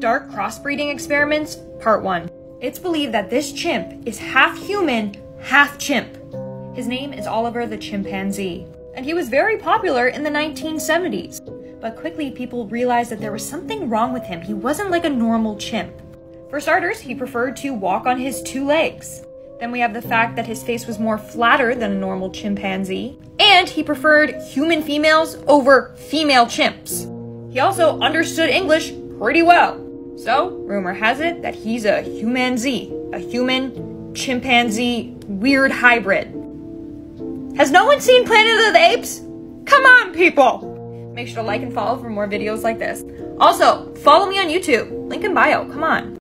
Dark Crossbreeding Experiments, Part 1. It's believed that this chimp is half human, half chimp. His name is Oliver the Chimpanzee, and he was very popular in the 1970s. But quickly, people realized that there was something wrong with him. He wasn't like a normal chimp. For starters, he preferred to walk on his two legs. Then we have the fact that his face was more flatter than a normal chimpanzee, and he preferred human females over female chimps. He also understood English pretty well. So, rumor has it that he's a humanzee, a human-chimpanzee weird hybrid. Has no one seen Planet of the Apes? Come on, people! Make sure to like and follow for more videos like this. Also, follow me on YouTube. Link in bio, come on.